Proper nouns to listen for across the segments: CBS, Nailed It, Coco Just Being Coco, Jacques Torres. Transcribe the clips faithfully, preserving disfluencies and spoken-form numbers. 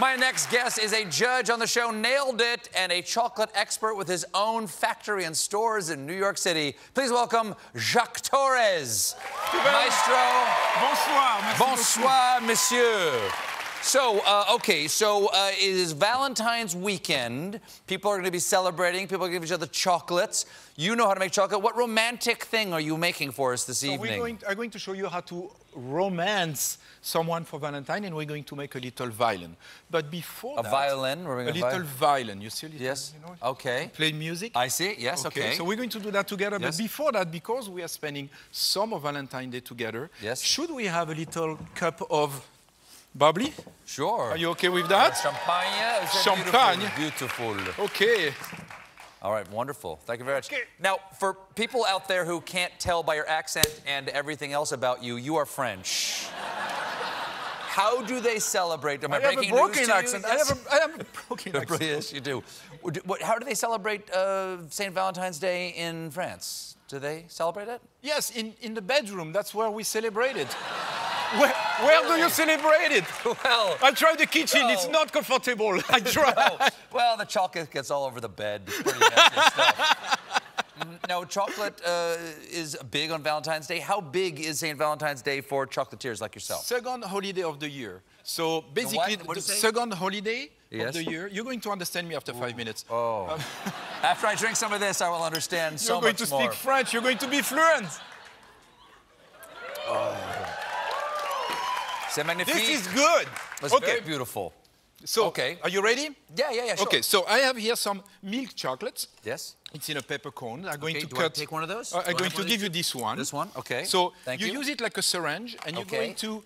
My next guest is a judge on the show Nailed It and a chocolate expert with his own factory and stores in New York City. Please welcome Jacques Torres. Maestro. Bonsoir. Merci Bonsoir, beaucoup. Monsieur. So, uh, okay, so uh, it is Valentine's weekend. People are going to be celebrating. People are going to give each other chocolates. You know how to make chocolate. What romantic thing are you making for us this so evening? We're going, I'm going to show you how to romance someone for Valentine, and we're going to make a little violin. But before a that... Violin? We're a violin? A little violin. You see a little, yes. You know, okay. Play music. I see. Yes, okay. okay. So we're going to do that together. Yes. But before that, because we are spending some of Valentine's Day together, yes. should we have a little cup of... bubbly? Sure. Are you okay with that? Champagne. Champagne. Beautiful. beautiful. Okay. All right, wonderful. Thank you very much. Okay. Now, for people out there who can't tell by your accent and everything else about you, you are French. How do they celebrate? Am I, I breaking news to you? I have a broken accent. Yes. I, have a, I have a broken accent. Yes, you do. How do they celebrate uh, Saint Valentine's Day in France? Do they celebrate it? Yes, in, in the bedroom. That's where we celebrate it. Where, where really? do you celebrate it? Well... I tried the kitchen. No. It's not comfortable. I tried. No. Well, the chocolate gets all over the bed. It's pretty nasty stuff. Now, chocolate uh, is big on Valentine's Day. How big is Saint Valentine's Day for chocolatiers like yourself? Second holiday of the year. So, basically, the, what? What the second holiday yes. of the year. You're going to understand me after Ooh. five minutes. Oh. Um, after I drink some of this, I will understand you're so much more. You're going to speak French. You're going to be fluent. Oh. This is good. It's okay. very beautiful. So, okay. are you ready? Yeah, yeah, yeah, sure. Okay, so I have here some milk chocolates. Yes. It's in a paper cone. I'm going okay, to do cut... I take one of those? Uh, I'm going to give you this one. This one? Okay. So Thank you, you use it like a syringe, and you're okay. going to...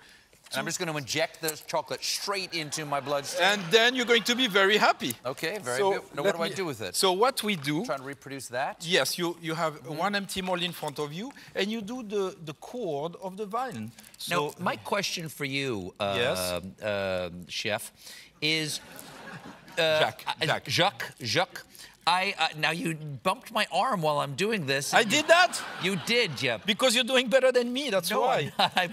And I'm just going to inject the chocolate straight into my bloodstream. And then you're going to be very happy. Okay, very so good. Now, what do me, I do with it? So what we do... Try to reproduce that? Yes, you, you have mm-hmm. one empty mold in front of you, and you do the, the chord of the violin. So, now, my question for you, uh, yes? uh, Chef, is... Uh, Jacques. Uh, Jacques. Jacques. Jacques. I, uh, now, you bumped my arm while I'm doing this. I did that? You did, yeah. Because you're doing better than me, that's no, why. I'm, I'm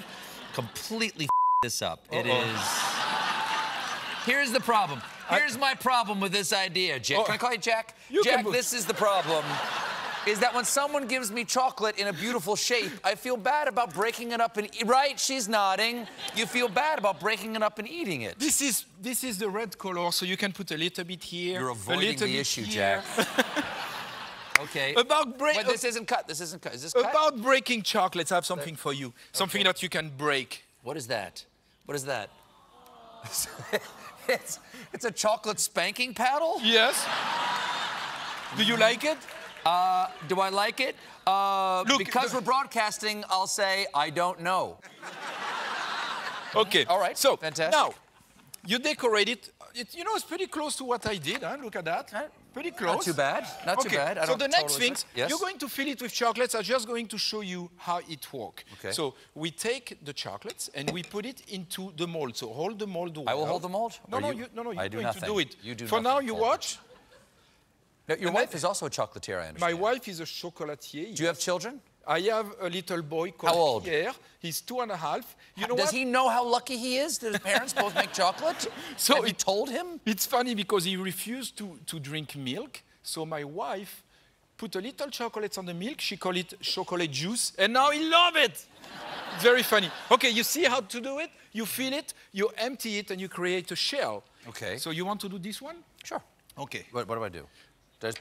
completely... this up. Uh-oh. It is... Here's the problem. Here's I... my problem with this idea, Jack. Oh. Can I call you Jack? You Jack, can... this is the problem. Is that when someone gives me chocolate in a beautiful shape, I feel bad about breaking it up and... Right, she's nodding. You feel bad about breaking it up and eating it. This is, this is the red color, so you can put a little bit here. You're avoiding the issue, here. Jack. Okay. About break... But this isn't cut. This isn't cut. Is this cut? About breaking chocolates, I have something for you. Something okay. that you can break. What is that? What is that? it's, it's a chocolate spanking paddle? Yes. Do you like it? Uh, do I like it? Uh, Look, because we're broadcasting, I'll say, I don't know. Okay. All right. So, fantastic. Now, you decorate it. It. You know, it's pretty close to what I did. Huh? Look at that. Huh? Pretty close. Not too bad. Not okay. too bad. I so the next totally things, yes. you're going to fill it with chocolates. I'm just going to show you how it works. Okay. So we take the chocolates and we put it into the mold. So hold the mold. Well. I will hold the mold? No, no, you, you, no, no, you're I going do to do it. You do For nothing. now, you watch. No, your and wife I, is also a chocolatier, I understand. My wife is a chocolatier. Do you have children? I have a little boy called how old? Pierre. He's two and a half. You know Does what? he know how lucky he is that his parents both make chocolate? So Have it, you told him? It's funny because he refused to, to drink milk. So my wife put a little chocolate on the milk. She called it chocolate juice. And now he loves it. Very funny. Okay, you see how to do it? You fill it, you empty it, and you create a shell. Okay. So you want to do this one? Sure. Okay. What, what do I do?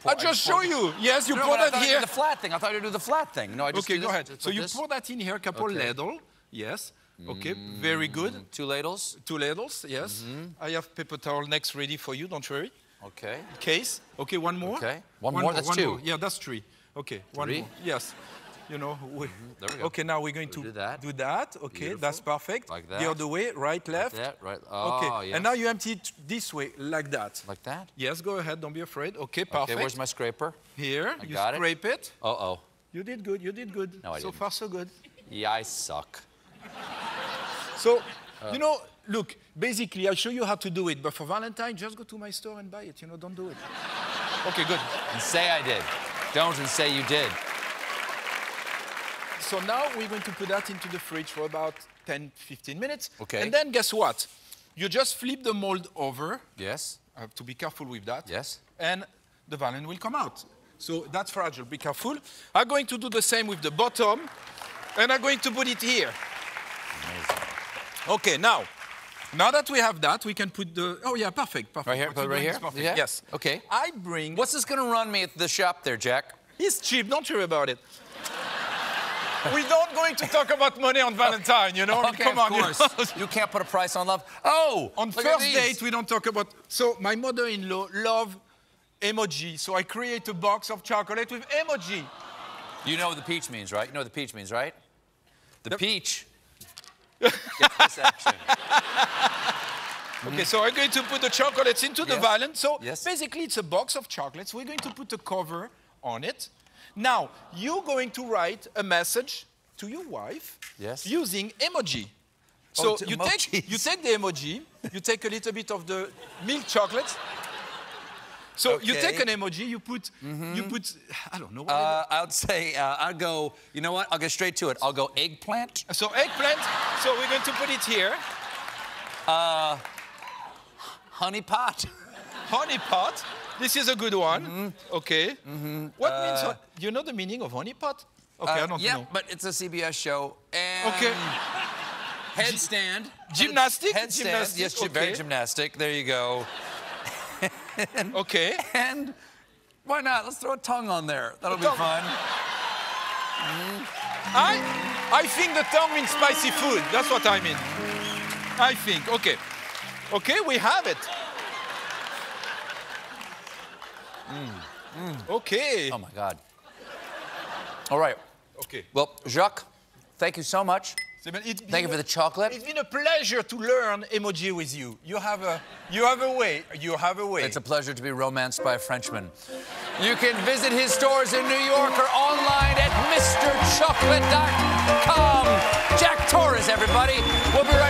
Pour, I'll just, just show you. Yes, you no, pour that here. I the flat thing. I thought you'd do the flat thing. No, I just okay, do go this. ahead. Just so you this. pour that in here, couple okay. ladle. Yes. Okay. Mm. Very good. Two ladles. Two ladles. Yes. Mm-hmm. I have paper towel next ready for you. Don't worry. Okay. Case. Okay. One more. Okay. One, one more. That's one two. More. Yeah, that's three. Okay. One three? more. Yes. You know. We, mm-hmm. There we go. Okay. Now we're going to we do that. Do that. Okay. Beautiful. That's perfect. Like that. The other way. Right. Left. Like that. Right. Oh, okay. Yes. And now you empty it this way, like that. Like that. Yes. Go ahead. Don't be afraid. Okay. Perfect. Okay. Where's my scraper? Here. I you got scrape it. it. Uh oh. You did good. You did good. No, I so didn't. far so good. Yeah, I suck. So, uh, you know, look. Basically, I'll show you how to do it. But for Valentine, just go to my store and buy it. You know, don't do it. Okay. Good. And say I did. Don't and say you did. So now we're going to put that into the fridge for about ten, fifteen minutes. Okay. And then guess what? You just flip the mold over. Yes. I have to be careful with that. Yes. And the violin will come out. So that's fragile. Be careful. I'm going to do the same with the bottom. And I'm going to put it here. Amazing. OK, now. Now that we have that, we can put the... Oh, yeah, perfect. perfect. Right here? Put right here? Perfect. Yeah? Yes. OK. I bring... What's this going to run me at the shop there, Jack? It's cheap. Don't worry about it. We're not going to talk about money on Valentine, you know? Okay, Come on, of course. You can't put a price on love. Oh! On first date, we don't talk about... So my mother-in-law loves emoji, so I create a box of chocolate with emoji. You know what the peach means, right? You know what the peach means, right? The, the... peach... gets this action. Okay, so I'm going to put the chocolates into yes. the violin. So yes. basically, it's a box of chocolates. We're going to put a cover on it. Now, you're going to write a message to your wife yes. using emoji. Oh, so you take, you take the emoji, you take a little bit of the milk chocolate. So okay. you take an emoji, you put, mm-hmm. you put, I don't know. What uh, I would say, uh, I'll go, you know what, I'll go straight to it. I'll go eggplant. So eggplant, so we're going to put it here. Uh, honey pot. Honey pot. This is a good one. Mm-hmm. Okay. Mm-hmm. What uh, means? You know the meaning of honey pot? Okay, uh, I don't yeah, know. Yeah, but it's a C B S show. And okay. Headstand. Gymnastic. Headstand. Gymnastic. Yes, okay. Very gymnastic. There you go. and, okay. And why not? Let's throw a tongue on there. That'll the be tongue. fun. Mm-hmm. I, I think the tongue means spicy food. That's what I mean. I think. Okay. Okay, we have it. Mm. Mm. Okay. Oh, my God. All right. Okay. Well, Jacques, thank you so much. Thank you for the chocolate. It's been a pleasure to learn emoji with you. You have a, you have a way. You have a way. It's a pleasure to be romanced by a Frenchman. You can visit his stores in New York or online at mister chocolate dot com. Jacques Torres, everybody. We'll be right back.